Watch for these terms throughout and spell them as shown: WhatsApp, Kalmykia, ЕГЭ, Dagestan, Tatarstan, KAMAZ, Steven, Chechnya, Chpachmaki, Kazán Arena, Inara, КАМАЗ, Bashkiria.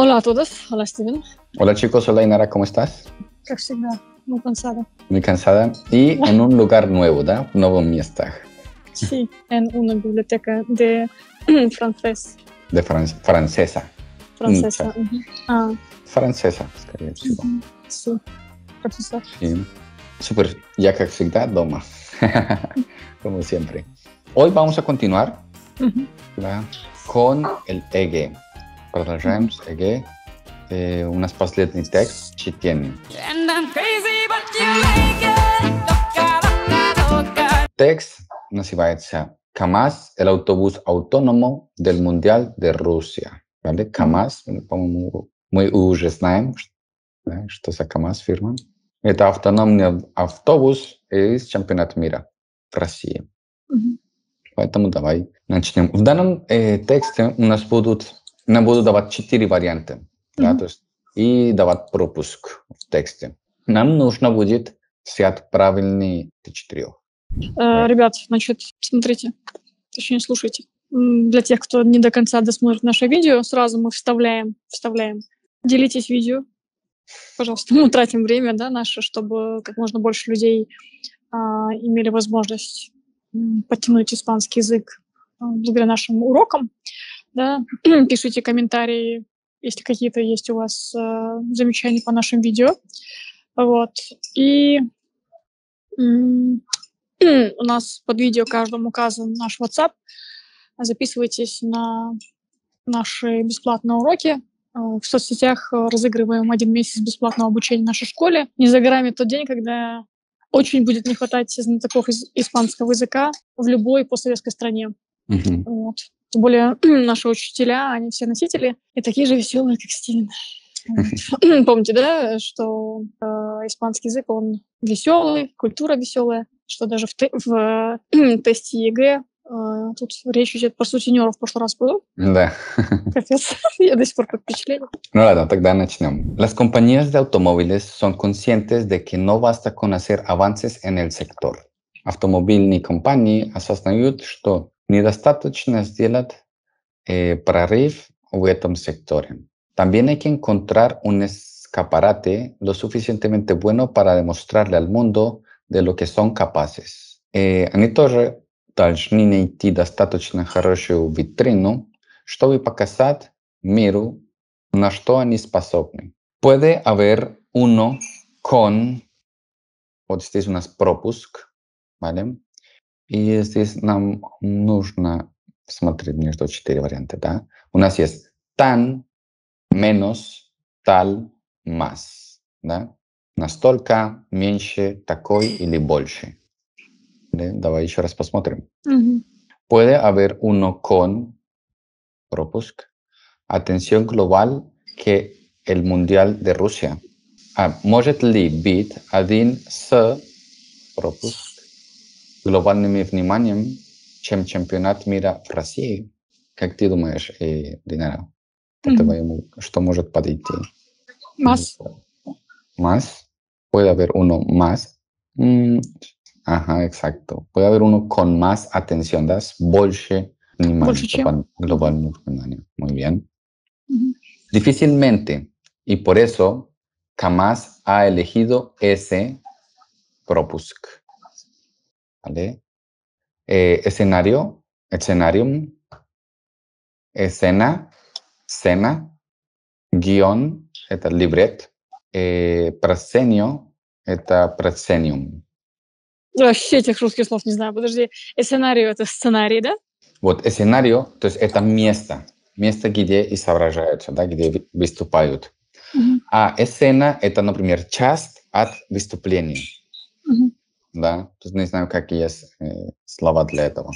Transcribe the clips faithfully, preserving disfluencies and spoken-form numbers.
Hola a todos, hola Steven. Hola chicos, hola Inara, ¿cómo estás? Как всегда, muy cansada. Muy cansada y en un lugar nuevo, ¿da? Un nuevo местах. Sí, en una biblioteca de francés. De france, francesa. Francesa. Mm, uh-huh. ah. Francesa, скорее всего. Uh-huh. Sí, profesor. Sí. Super, ya que всегда дома, como siempre. Hoy vamos a continuar uh-huh. la, con el E G E. Продолжаем с E G E. Э, у нас последний текст чтение. Текст называется «КАМАЗ, el autobús autónomo del Mundial de Rusia». ¿Vale? КАМАЗ, по-моему, мы уже знаем, что, да, что за КАМАЗ фирма. Это автономный автобус из чемпионата мира в России. Mm-hmm. Поэтому давай начнем. В данном э, тексте у нас будут... Нам будут давать четыре варианта, mm-hmm. да, то есть, и давать пропуск в тексте. Нам нужно будет взять правильные четырех. Э, ребят, значит, смотрите, точнее слушайте. Для тех, кто не до конца досмотрит наше видео, сразу мы вставляем, вставляем. Делитесь видео, пожалуйста. Мы тратим время, да, наше, чтобы как можно больше людей э, имели возможность подтянуть испанский язык э, благодаря нашим урокам. Да. Пишите комментарии, если какие-то есть у вас э, замечания по нашим видео. Вот. И э, у нас под видео каждому указан наш WhatsApp. Записывайтесь на наши бесплатные уроки. В соцсетях разыгрываем один месяц бесплатного обучения в нашей школе. Не за горами тот день, когда очень будет не хватать знатоков испанского языка в любой постсоветской стране. Mm-hmm. Вот. Тем более наши учителя, они все носители и такие же веселые, как Стивен. Вот. Помните, да, что э, испанский язык, он веселый, культура веселая, что даже в, те, в э, тесте ЕГЭ э, тут речь идет про сутенеров, в прошлый раз был. Да. Капец, я до сих пор под впечатлением. Ну ладно, тогда начнем. Las compañías de automóviles son conscientes de que no basta con hacer avances en el sector. Автомобильные компании осознают, что недостаточно сделать э, прорыв в этом секторе. También hay que encontrar un escaparate lo suficientemente bueno para demostrarle al mundo de lo que son capaces. Э, они тоже должны найти достаточно хорошую витрину, чтобы показать миру, на что они способны. Puede haber uno con... Вот здесь у нас пропуск, ¿vale? И здесь нам нужно смотреть между четыре варианта, да? У нас есть tan, menos, tal, más, да? Настолько, меньше, такой или больше. Да? Давай еще раз посмотрим. Uh-huh. Puede haber uno con пропуск. Atención global que el mundial de Rusia. А, может ли быть один с пропуск глобальным вниманием, чем чемпионат мира в России? Как ты думаешь, Динара, mm-hmm. что может подойти? Más. Más. Puede haber uno más. Mm. Ajá, exacto. Puede haber uno con más atención, das больше внимания. Больше, чем? Глобальным вниманием. Muy bien. Mm-hmm. Difícilmente. Y por eso, jamás ha elegido ese пропуск. ¿Vale? Eh, escenario, escenarium, escena, escena, guión, это libret, eh, proscenio, это proscenium. Вообще этих русских слов не знаю, подожди. Escenario это сценарий, да? Вот, escenario, то есть это место, место, где и соображаются, да, где выступают. Uh-huh. А escena это, например, часть от выступления. Uh-huh. Да, тут не знаю, какие есть э, слова для этого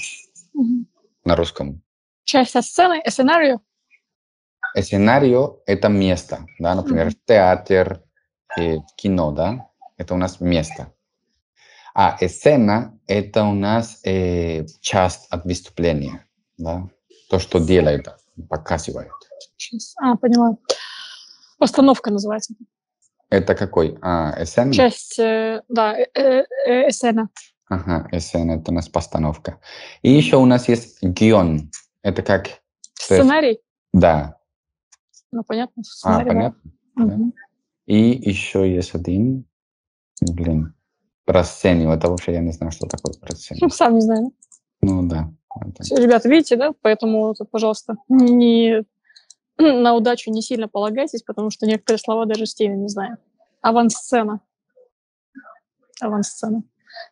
mm-hmm. на русском. Часть от сцены, сценарию. Сценарию – это место, да, например, mm-hmm. театр, э, кино, да, это у нас место. А сцена – это у нас э, часть от выступления, да, то, что делают, показывают. Сейчас. А, поняла. Постановка называется. Это какой? А, эсэна? Часть, э, да, э, э, эсэна. Ага, эсэна, это у нас постановка. И еще у нас есть гион. Это как... Сценарий? Есть, да. Ну, понятно. А, понятно. Да. Угу. И еще есть один. Блин. Просценил. Это вообще я не знаю, что такое просценил. Ну, сам не знаю. Ну, да. Все, ребята, видите, да? Поэтому, пожалуйста, не... на удачу не сильно полагайтесь, потому что некоторые слова даже Стивен не знаю. Авансцена. Авансцена.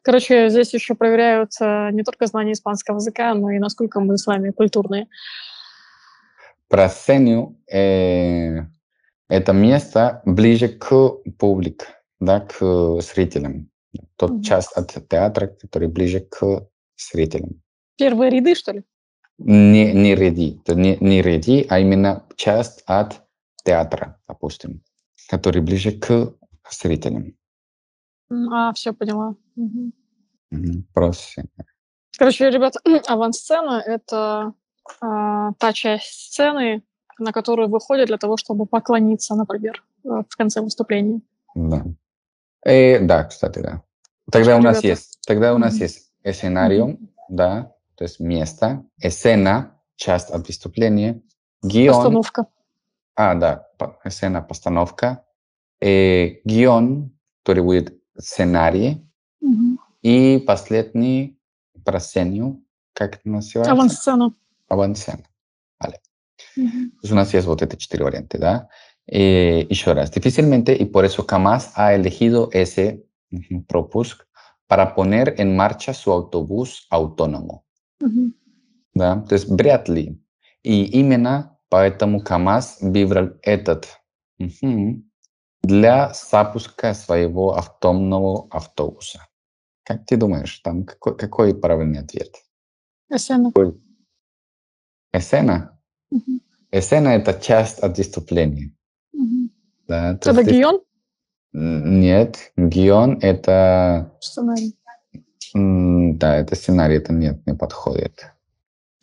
Короче, здесь еще проверяют не только знание испанского языка, но и насколько мы с вами культурные. Просценил э, это место ближе к публике, да, к зрителям. Тот mm-hmm. часть от театра, который ближе к зрителям. Первые ряды, что ли? Не, не ряды, не, не ряды, а именно часть от театра, допустим, который ближе к зрителям. А, все, поняла. Угу. Просто. Короче, ребята, авансцена — это э, та часть сцены, на которую выходят для того, чтобы поклониться, например, в конце выступления. Да. И, да, кстати, да. Тогда что, у нас ребята? есть, тогда у нас mm-hmm. есть сценариум, mm-hmm. да, то есть место, сцена, часть от выступления, гион. Постановка. А, да, сцена, постановка, э, гион, который будет сценарий, угу. и последний просценил, как это называется? Авансцена. Авансцена. Vale. Угу. У нас есть вот эти четыре варианта, да? И еще раз, difícilmente, y por eso KAMAZ ha elegido ese пропуск para poner en marcha su autobús autónomo. Угу. Да? То есть вряд ли. И именно поэтому КАМАЗ выбрал этот угу. для запуска своего автономного автобуса. Как ты думаешь, там какой, какой правильный ответ? Эсцена. Эсцена? Угу. Эсцена — это часть от выступления. Угу. Да, это есть... гион? Нет, гион — это... Сценарий. М- да, это сценарий, это нет, не подходит.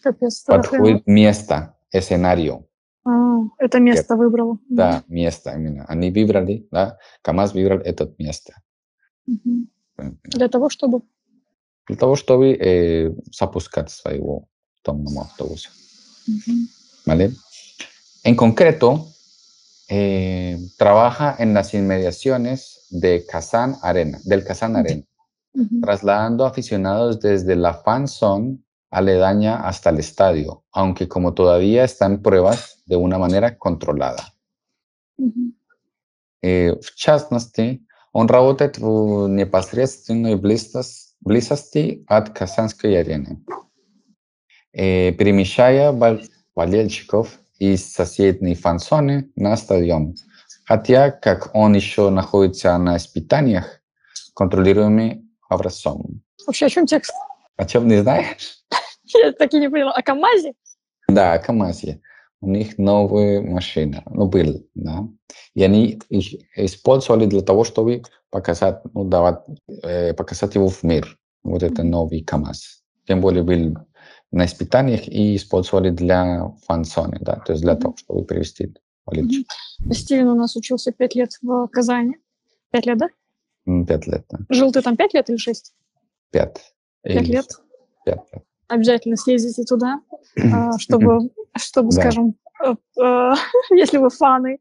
Капец, подходит место, сценарию. А, это место выбрало. Да, место именно. Они выбрали, да, КАМАЗ выбрал это место. Угу. Для того, чтобы? Для того, чтобы э, запускать своего автономного автобуса. Угу. ¿Vale? En concreto, eh, trabaja en las inmediaciones de Kazán Arena, del Kazán Arena, угу. trasladando aficionados desde la fan zone aledaña hasta el estadio, aunque como todavía están pruebas de una manera controlada. Uh-huh. Э, в частности, он работает в непосредственной близости, близости от Казанской арены, э, перемещая болельщиков из соседней фан-зоны на стадион, хотя как он еще находится на испытаниях, контролируемый образцом. Вообще, о чем текст? О чем не знаешь? Я так и не поняла. О КАМАЗе? Да, о КАМАЗе. У них новая машина. Ну, был, да. И они их использовали для того, чтобы показать, ну, давать, э, показать его в мир. Вот это новый КАМАЗ. Тем более был на испытаниях и использовали для фан-зоны, да, то есть для mm-hmm. того, чтобы привести болельщиков. Mm-hmm. Стивен у нас учился пять лет в Казани. Пять лет, да? Пять лет, да. Жил ты там пять лет или шесть? Пять. Пять лет. пять лет. Обязательно съездите туда, чтобы, чтобы да. скажем, если вы фаны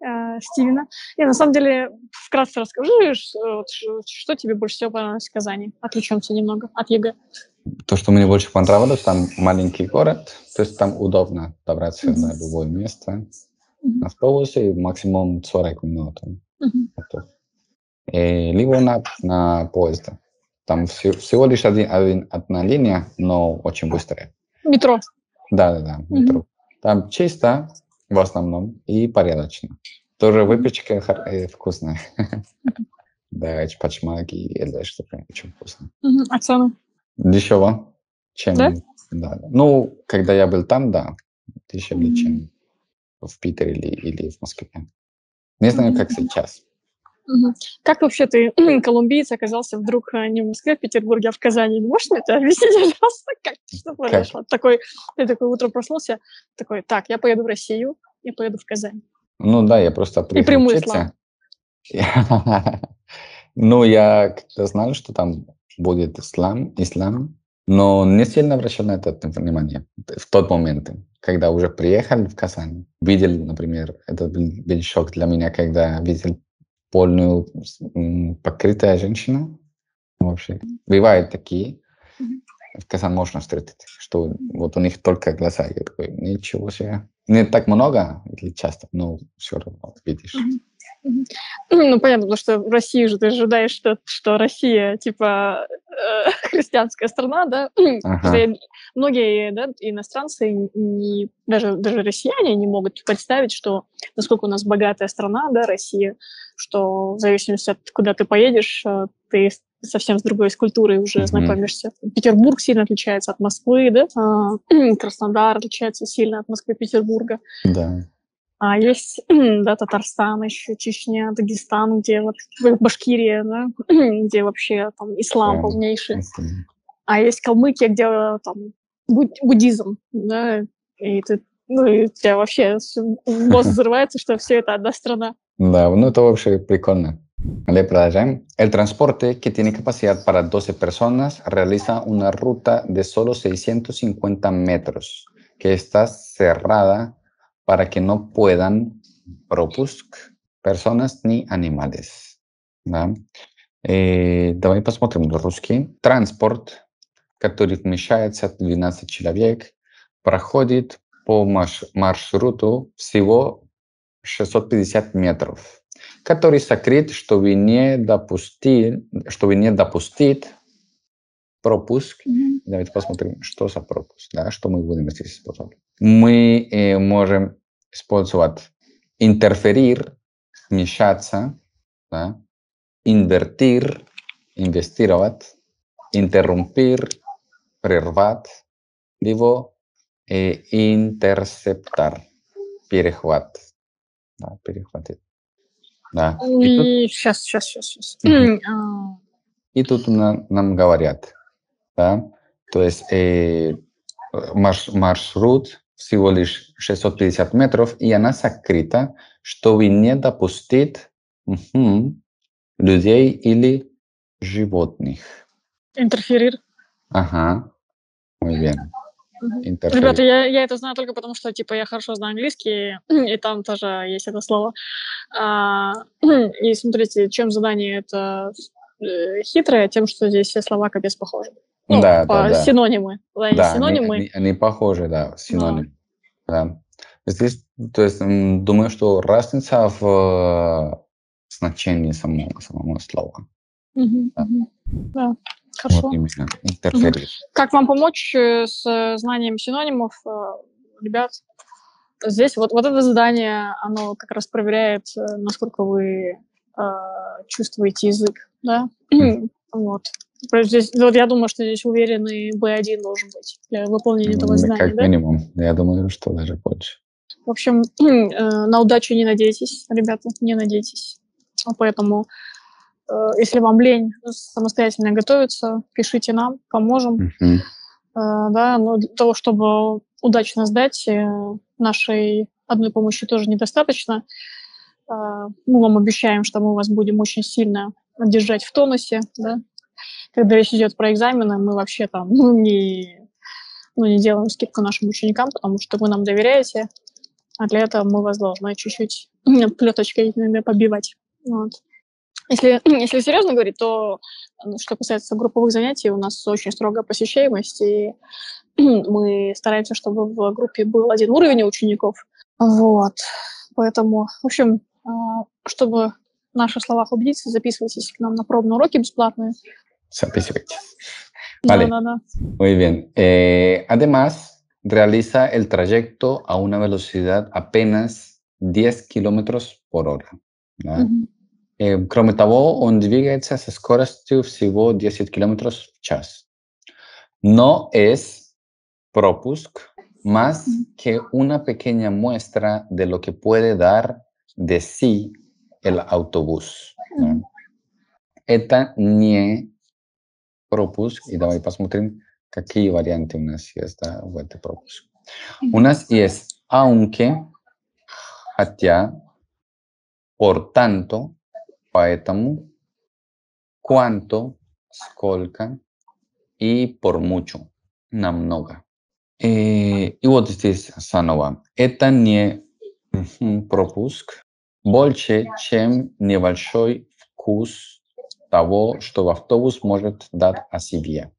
Стивена. И на самом деле, вкратце расскажи, что тебе больше всего понравилось в Казани? Отвлечемся немного от ЕГЭ. То, что мне больше понравилось, там маленький город, то есть там удобно добраться mm-hmm. на любое место, mm-hmm. на автобусе максимум сорок минут. Mm-hmm. И, либо на, на поезде. Там всего лишь один, один, одна линия, но очень быстрая. Метро. Да, да, да, метро. Mm-hmm. Там чисто в основном и порядочно. Тоже выпечка хор- вкусная. Mm-hmm. Да, чпачмаки или что-то очень вкусное. Mm-hmm. А цены? Дешево. Чем? Да? Да. Ну, когда я был там, да, дешевле, mm-hmm. чем в Питере или, или в Москве. Не знаю, mm-hmm. как сейчас. Угу. Как вообще ты, колумбиец, оказался вдруг не в Москве, в Петербурге, а в Казани? Можешь мне это объяснить, пожалуйста, как? Что произошло? Такой, ты такое утро проснулся, такой, так, я поеду в Россию, я поеду в Казань. Ну да, я просто приехал учиться. Ну, я знал, что там будет ислам, ислам, Но он не сильно обращал на это внимание в тот момент, когда уже приехал в Казань. Видел, например, это был шок для меня, когда видел полную покрытая женщина. Вообще. Бывают такие. В Казани можно встретить, что вот у них только глаза. Я такой, ничего себе. Не так много или часто, но все равно видишь. Ну, понятно, потому что в России же ты ожидаешь, что, что Россия, типа, э, христианская страна, да? Ага. Многие да, иностранцы, не, даже, даже россияне не могут представить, что насколько у нас богатая страна, да, Россия, что в зависимости от куда ты поедешь, ты совсем с другой с культурой уже mm-hmm. знакомишься. Петербург сильно отличается от Москвы, да? Краснодар отличается сильно от Москвы и Петербурга. Да. А есть, да, Татарстан, еще Чечня, Дагестан, где вот Башкирия, да, где вообще там ислам yeah. полнейший. Okay. А есть Калмыкия, где там буд- буддизм, да, и, ты, ну, и у тебя вообще мозг взрывается, что все это одна страна. Да, ну это вообще прикольно. Le продолжаем. El transporte, que tiene capacidad para doce personas, realiza una ruta de solo seiscientos cincuenta metros, que está cerrada para que no puedan пропуск personas ni animales. Да? И давай посмотрим на русский. Транспорт, который вмещается двенадцать человек, проходит по маршруту всего шестьсот пятьдесят метров, который сокрыт, чтобы не допустить, чтобы не допустить пропуск. Mm-hmm. Давайте посмотрим, что за пропуск, да, что мы будем здесь использовать. Мы э, можем использовать интерферир, вмешаться, да, инвертир, инвестировать, интеррумпир, прервать, либо э, интерсептар, перехват, да, перехватить. Да. И, и тут... Сейчас, сейчас, сейчас. сейчас. Mm-hmm. Mm-hmm. И тут на, нам говорят, да, то есть э, марш, маршрут всего лишь шестьсот пятьдесят метров, и она сокрыта, чтобы не допустить угу, людей или животных. Интерферир. Ага, muy bien. Interfere. Ребята, я, я это знаю только потому, что типа я хорошо знаю английский, и там тоже есть это слово. А, и смотрите, чем задание это хитрое, тем, что здесь все слова капец похожи. Ну, да, по да, да. Синонимы. Да, да, синонимы. Они, они, они похожи, да, синонимы. Да. Здесь, то есть, думаю, что разница в значении самого, самого слова. Угу, да. Угу. Да. Хорошо. Вот как вам помочь с знанием синонимов, ребят? Здесь вот, вот это задание, оно как раз проверяет, насколько вы э, чувствуете язык, да? Mm-hmm. Вот. Здесь, вот я думаю, что здесь уверенный би один должен быть для выполнения этого задания, как да? минимум. Я думаю, что даже больше. В общем, э, на удачу не надейтесь, ребята, не надейтесь. Поэтому... Если вам лень самостоятельно готовиться, пишите нам, поможем. Uh-huh. Да, но для того, чтобы удачно сдать, нашей одной помощи тоже недостаточно. Мы вам обещаем, что мы вас будем очень сильно держать в тонусе. Да? Когда речь идет про экзамены, мы вообще там ну, не, ну, не делаем скидку нашим ученикам, потому что вы нам доверяете, а для этого мы вас должны чуть-чуть плеточкой иногда побивать. Вот. Если, если серьезно говорить, то что касается групповых занятий, у нас очень строгая посещаемость, и мы стараемся, чтобы в группе был один уровень у учеников. Вот. Поэтому, в общем, чтобы в наших словах убедиться, записывайтесь к нам на пробные уроки бесплатные. Записывайтесь. Vale. No, no, no. Muy bien. Eh, además, realiza el trayecto a una velocidad apenas diez kilómetros por hora. Да? Mm-hmm. Кроме того, он двигается со скоростью всего десять километров в час. No es пропуск más que una pequeña muestra de lo que puede dar de sí el autobús. Mm-hmm. Это не пропуск. И давай посмотрим, какие варианты у нас есть да, в этой пропуске. Mm-hmm. У нас есть aunque, хотя, por tanto, поэтому, cuánto, сколько, и por mucho, намного. И, и вот здесь заново. Это не пропуск, больше, чем небольшой вкус того, что автобус может дать о себе.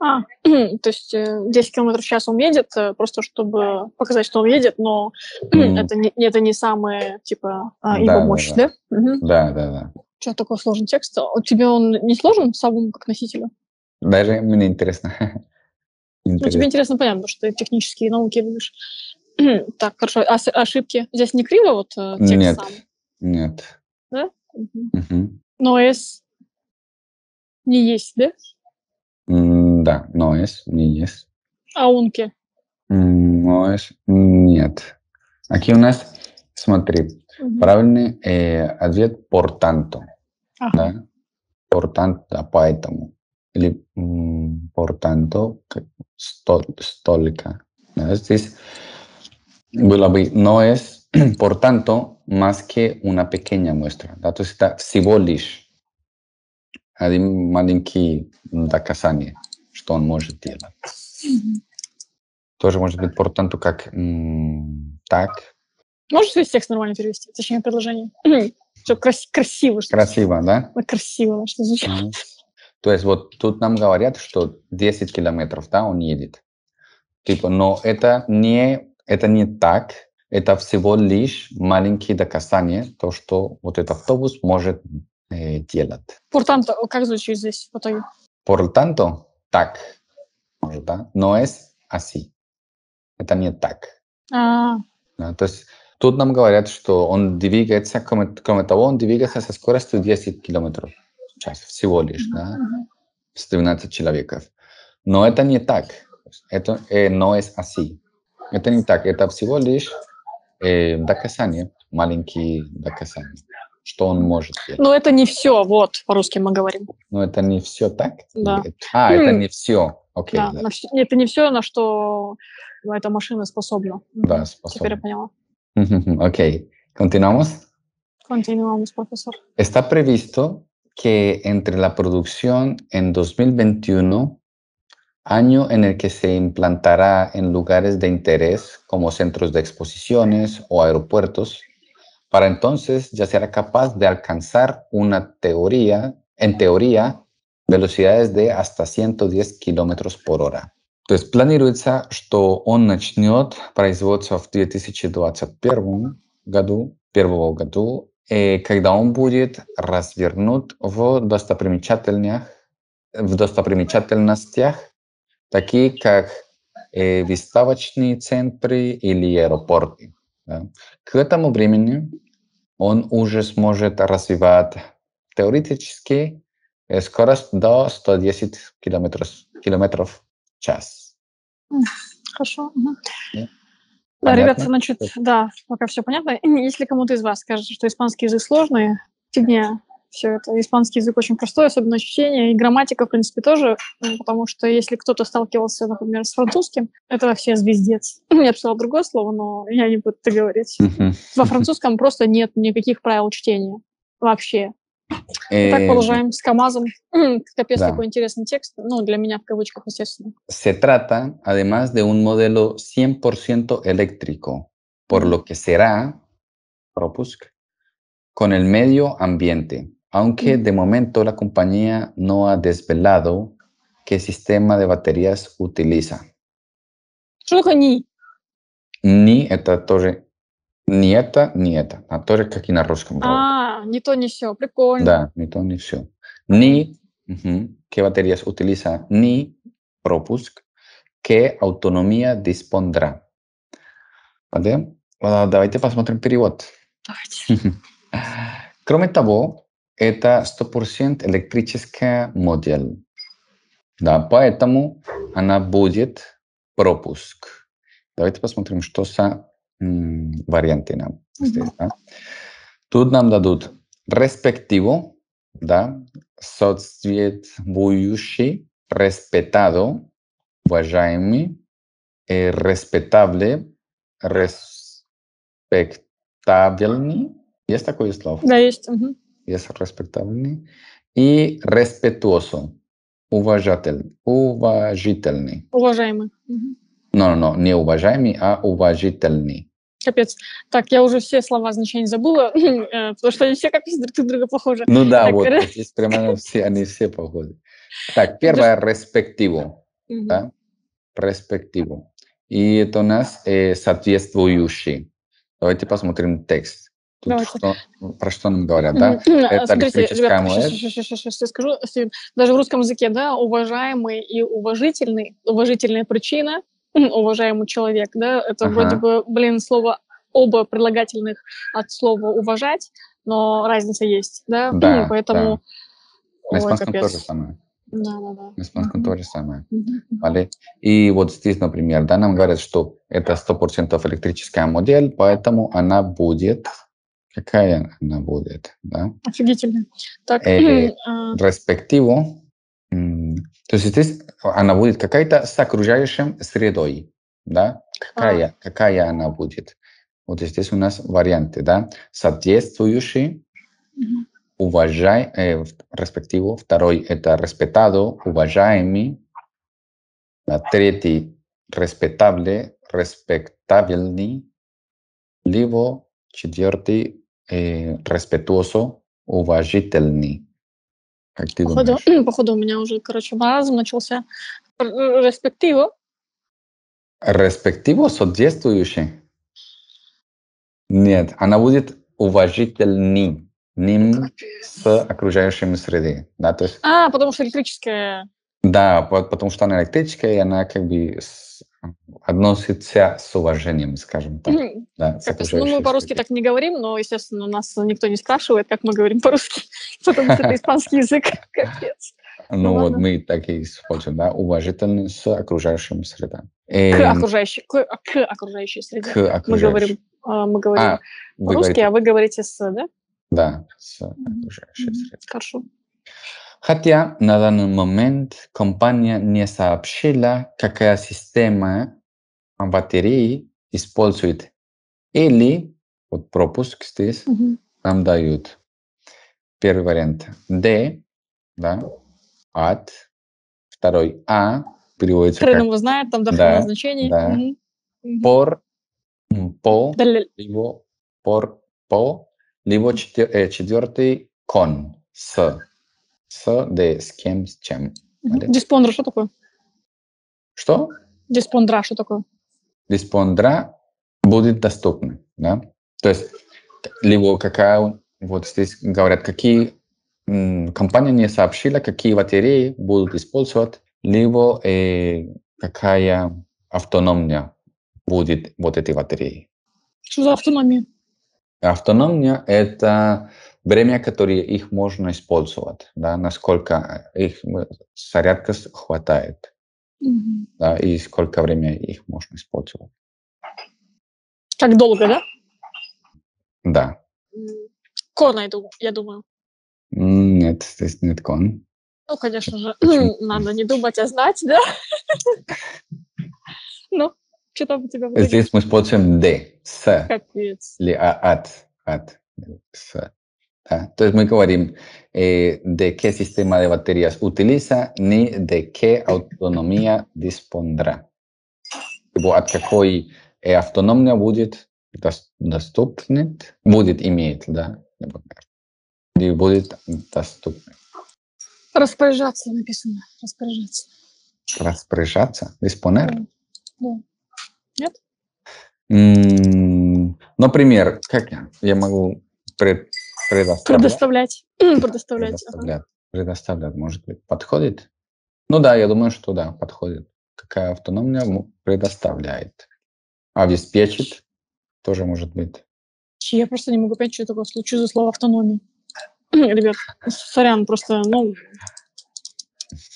А, то есть десять километров в час он едет, просто чтобы показать, что он едет, но это, не, это не самая, типа, его да, мощь, да? Да, да, угу. да. да, да. Что такой сложный текст? Тебе он не сложен самому как носителю? Даже мне интересно. интересно. Ну, тебе интересно, понятно, потому что ты технические науки любишь. Так, хорошо. А ошибки? Здесь не криво вот текст нет, сам? Нет. Да? Угу. Угу. Но S не есть, да? Да, но es, не es. А унки? Но es, нет. Aquí у нас, смотри, угу. правильный э, ответ por tanto. Ага. Да? Por tanto, да, поэтому. Или м, por tanto, столь, столько. Да? Здесь было бы no es, por tanto, más que una pequeña muestra. Да? То есть это всего лишь. Один маленький доказание, что он может делать. Mm-hmm. Тоже может быть por tanto как м- так. Можешь весь текст нормально перевести? Точнее, предложение. Все крас- красиво. Что красиво, да? Красиво, что звучит. Mm-hmm. То есть вот тут нам говорят, что десять километров, да, он едет. Типа, но это не, это не так. Это всего лишь маленькие доказания, то, что вот этот автобус может делать. Por tanto, как звучит здесь в итоге? Por tanto, так. Может, да? Но es así. Это не так. А-а-а. Да, то есть тут нам говорят, что он двигается, кроме, кроме того, он двигается со скоростью десять километров в час всего лишь, да? С двенадцати человек. Но это не так. Это э, no es así. Это не так. Это всего лишь э, доказание, маленькие доказания. Что он может делать. Но это не все, вот, по-русски мы говорим. Но это не все так? Да. А, это не все. Окей, да, да. Это не все, на что эта машина способна. Да, способна. Теперь я поняла. Окей. Continuamos? Continuamos, profesor. Está previsto que entre la producción en dos mil veintiuno, año en el que se implantará en lugares de interés como centros de exposiciones o aeropuertos, para entonces ya será capaz de alcanzar una teoría, en teoría, velocidades de hasta ciento diez километров por hora. То есть планируется, что он начнет производство в две тысячи двадцать первом году, первого году, и когда он будет развернут в достопримечательностях, в достопримечательностях такие как э, выставочные центры или аэропорты. К этому времени он уже сможет развивать теоретически скорость до ста десяти километров в час. Хорошо. Yeah. Да, ребята, значит, да, пока все понятно. Если кому-то из вас скажет, что испанский язык сложный, фигня, все это. Испанский язык очень простой, особенно чтение, и грамматика, в принципе, тоже, потому что если кто-то сталкивался, например, с французским, это вообще звездец. Я писала другое слово, но я не буду это говорить. Во французском просто нет никаких правил чтения вообще. Итак, продолжаем с КАМАЗом. Капец, такой интересный текст, ну, для меня в кавычках, естественно. Se trata, además, de un modelo cien por ciento eléctrico, por lo que será, пропуск, con el medio ambiente, aunque de momento la compañía no ha desvelado qué sistema de baterías utiliza. Что такое «ни»? «Ни» — это тоже «не это, не это», а тоже как и на русском. А, не то, не все, прикольно. Да, не то, не все. «Ни» — qué baterías utiliza, «ни» — пропуск, «qué autonomía dispondrá». Vale? Давайте посмотрим перевод. Давайте. Кроме того, это сто процентов электрическая модель. Да, поэтому она будет пропуск. Давайте посмотрим, что за м, варианты нам здесь. Mm-hmm. Да. Тут нам дадут респективо, да, соответствующий, respetado, уважаемый, э, respetable, respectable. Есть такое слово? Да, есть. Угу. Есть респектабельный. И респектуозо. уважатель, уважительный. Уважаемый. Но, но, не уважаемый, а уважительный. Капец. Так, я уже все слова значения забыла, потому что они все как из друг друга похожи. Ну да, так, вот, здесь примерно все, они все похожи. Так, первое, респективу. Угу. Да? Респективу. И это у нас э, соответствующий. Давайте посмотрим текст. Тут что, про что нам говорят, да? Это греческая модель. Сейчас я скажу. Даже в русском языке, да, уважаемый и уважительный, уважительная причина, уважаемый человек, да, это ага. вроде бы, блин, слово оба прилагательных от слова уважать, но разница есть, да? да и поэтому... Да. На испанском тоже самое. Да, да, да. На испанском тоже самое. Вали? И вот здесь, например, да, нам говорят, что это сто процентов электрическая модель, поэтому она будет... Какая она будет, да? Офигительно. Так. Э, респективу. То есть здесь она будет какая-то с окружающей средой, да? Какая, а. какая она будет? Вот здесь у нас варианты, да? Соответствующий, угу. уважай, э, респективу. Второй – это respetado, уважаемый. Третий – respetable, respectable. Либо четвертый э, respetuoso, уважительный. Как ты походу, думаешь? Походу у меня уже, короче, маразм начался. Респективо. Респективо соответствующий? Нет, она будет уважительный. Ним с окружающими средой. Да, то есть... А, потому что электрическая. Да, потому что она электрическая, и она как бы... относится с уважением, скажем так. Mm-hmm. Да, с ну, мы по-русски так не говорим, но, естественно, нас никто не спрашивает, как мы говорим по-русски, потому что это испанский язык. Капец. Ну вот мы так и используем, да, уважительный с окружающим средам. К окружающей, к окружающей среде. Мы говорим по-русски, а вы говорите с, да? Да, с окружающей средой. Хорошо. Хотя на данный момент компания не сообщила, какая система батареи использует. Или, вот пропуск здесь, mm-hmm. нам дают. Первый вариант D, да, от. Второй А, переводится Хрен как... его знает, там дохрена да, значений. Да. Mm-hmm. Por, по, Dele. Либо por, по, либо четвер, э, четвертый con, с. С, де, с кем, с чем. Диспондра что такое? Что? Диспондра что такое? Диспондра будет доступна, да? То есть, либо какая, вот здесь говорят, какие м, компания не сообщила, какие батареи будут использовать, либо э, какая автономия будет вот этой батареи. Что за автономия? Автономия – это... время, которое их можно использовать, да, насколько их зарядка хватает, mm-hmm. да, и сколько времени их можно использовать. Как долго, да? Да. Кон, я думаю. Нет, здесь нет кон. Ну, конечно же, почему? Надо не думать, а знать, да? Ну, что там у тебя? Здесь мы используем D, с. Капец. Или от, от, с. Да. То есть мы говорим, э, de qué sistema de baterías utiliza, ni de qué autonomía dispondrá. От какой э, автономия будет доступна, будет иметь, да, и будет доступна. Распоряжаться написано, распоряжаться. Распоряжаться? Disponer? Да. Да. Нет? М-м, например, как я, я могу пред... Предоставлять. Предоставлять. Предоставлять. Предоставлять. Ага. Предоставлять, может быть, подходит? Ну да, я думаю, что да, подходит. Какая автономия предоставляет. Обеспечит тоже может быть. Я просто не могу понять, что такое случай за слово автономия. Ребят, сорян, просто, ну...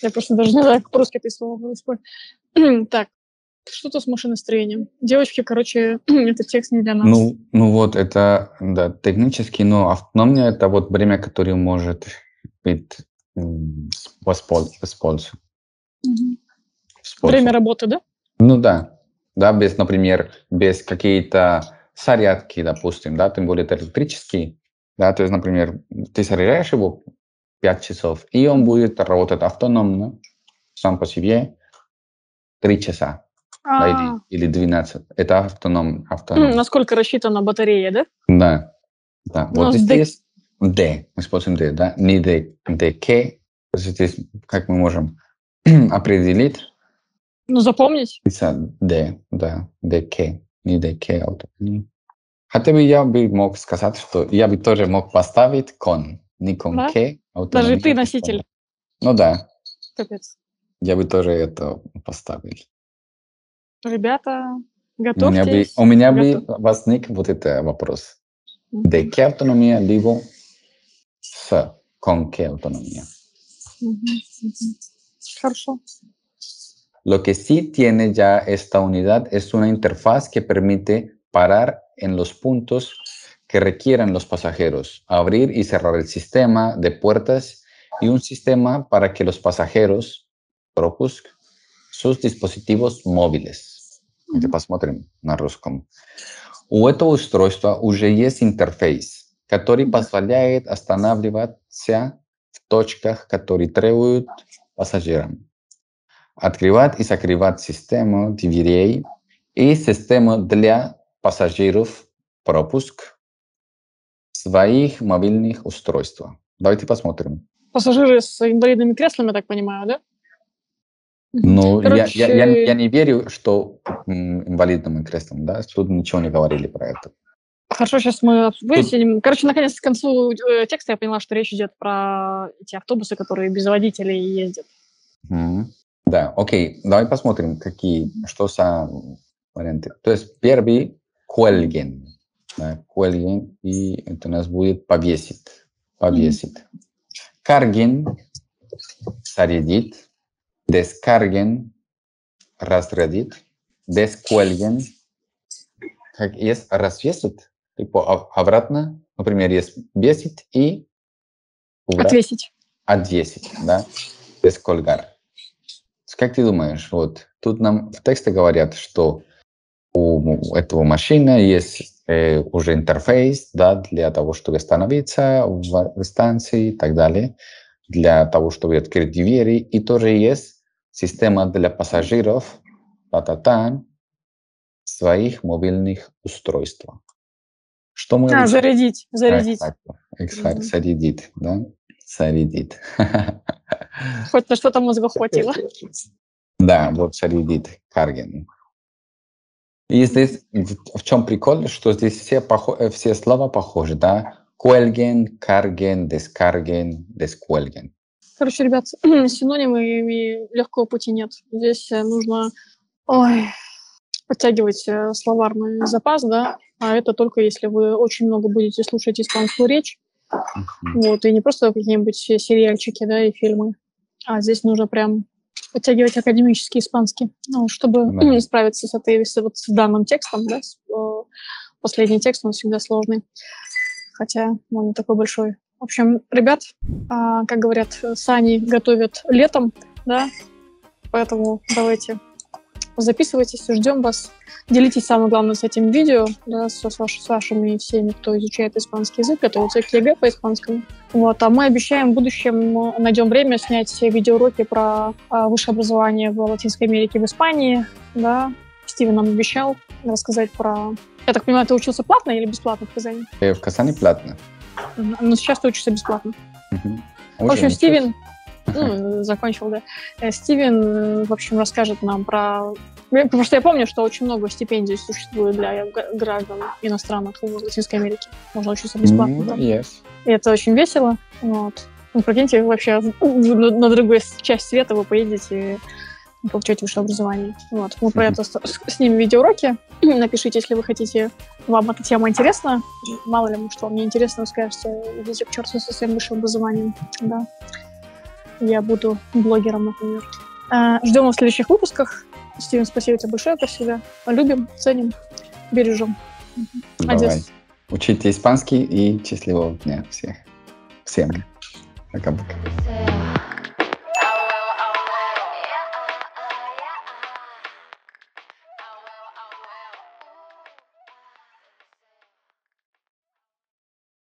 Я просто даже не знаю, как по-русски это слово было использовать. Так. Что-то с машиностроением. Девочки, короче, этот текст не для нас. Ну, ну вот, это да, технически, но автономия – это вот время, которое может быть воспользовано. Угу. Время работы, да? Ну да. Да, без, например, без какие-то зарядки, допустим, да, тем более это электрические. Да, то есть, например, ты заряжаешь его, пять часов, и он будет работать автономно, сам по себе, три часа а-а-а. Или двенадцать. Это автоном. автоном. М-м, насколько рассчитана батарея, да? Да. да. Вот здесь D, мы используем D, да? Не D, ДК. Здесь как мы можем определить? Ну, запомнить. D, да, ДК, не ДК. Хотя бы я бы мог сказать, что я бы тоже мог поставить кон, не кон да? К. Даже ты носитель. Ну да. Капец. Я бы тоже это поставил. Ребята, готовьтесь. У меня бы, у меня бы возник вот этот вопрос. Mm-hmm. ДК автономия, либо с конке автономия. Mm-hmm. Mm-hmm. Хорошо. Lo que sí tiene ya esta unidad es una interfaz que permite parar en los puntos que requieran los pasajeros, abrir y cerrar el sistema de puertas y un sistema para que los pasajeros пропуск sus dispositivos móviles. Mm-hmm. Посмотрим на русском. У этого устройства уже есть интерфейс, который позволяет останавливаться в точках, которые требуют пассажирам, открывать и закрывать систему дверей и систему для пассажиров пропуск своих мобильных устройств. Давайте посмотрим. Пассажиры с инвалидными креслами, я так понимаю, да? Ну, Короче... я, я, я, я не верю, что инвалидным креслом, да? Тут ничего не говорили про это. Хорошо, сейчас мы выясним. Тут... Короче, наконец, к концу текста я поняла, что речь идет про эти автобусы, которые без водителей ездят. Mm-hmm. Да, окей. Давай посмотрим, какие, что за варианты. То есть первый кольген. Да, кольген, и это у нас будет повесить. Повесить. Mm-hmm. Карген зарядит. Descarguen, разрядит, descuelguen, как есть развесит, типа обратно, например, есть весить и убрать. Отвесить. Отвесить, да, descolgar. Как ты думаешь, вот тут нам в тексте говорят, что у этого машины есть э, уже интерфейс, да, для того, чтобы остановиться в, в станции и так далее, для того, чтобы открыть двери, и тоже есть система для пассажиров, та-та-та, своих мобильных устройств. Что мы... А, зарядить, зарядить. Эксакт, зарядить, да? Зарядить. Хоть на что-то мозга хватило. Да, вот зарядить, карген. И здесь, в чем прикол, что здесь все, похо... все слова похожи, да? Куэльген, карген, дескарген, дескуэльген. Короче, ребят, синонимами легкого пути нет. Здесь нужно ой, подтягивать словарный запас, да, а это только если вы очень много будете слушать испанскую речь, uh-huh. вот, и не просто какие-нибудь сериальчики, да, и фильмы, а здесь нужно прям подтягивать академический испанский, ну, чтобы uh-huh. справиться с, этой, с, вот, с данным текстом, да, последний текст, он всегда сложный. Хотя он не такой большой. В общем, ребят, а, как говорят, сани готовят летом, да, поэтому давайте записывайтесь, ждем вас. Делитесь, самое главное, с этим видео, да, с, с, ваш, с вашими всеми, кто изучает испанский язык, готовится к ЕГЭ по испанскому. Вот, а мы обещаем в будущем, найдем время снять видеоуроки про а, высшее образование в Латинской Америке, в Испании, да. Стивен нам обещал рассказать про... Я так понимаю, ты учился платно или бесплатно в Казани? В Казани платно. Но сейчас ты учишься бесплатно. Угу. В общем, учусь. Стивен... Ну, закончил, да. Стивен, в общем, расскажет нам про... Потому что я помню, что очень много стипендий существует для граждан иностранных из Латинской Америки. Можно учиться бесплатно. Mm, да? Yes. И это очень весело. Вот. Ну, прикиньте, вообще на другую часть света вы поедете... получать высшее образование. Вот. Мы про это снимем видеоуроки. Напишите, если вы хотите. Вам эта тема интересна. Мало ли, может, вам не интересно, вы скажете, идите к черту со своим высшим образованием. Да. Я буду блогером, например. Ждем вас в следующих выпусках. Стивен, спасибо тебе большое, как всегда. Любим, ценим, бережем. Адьос. Учите испанский и счастливого дня всех. Всем. Пока-пока.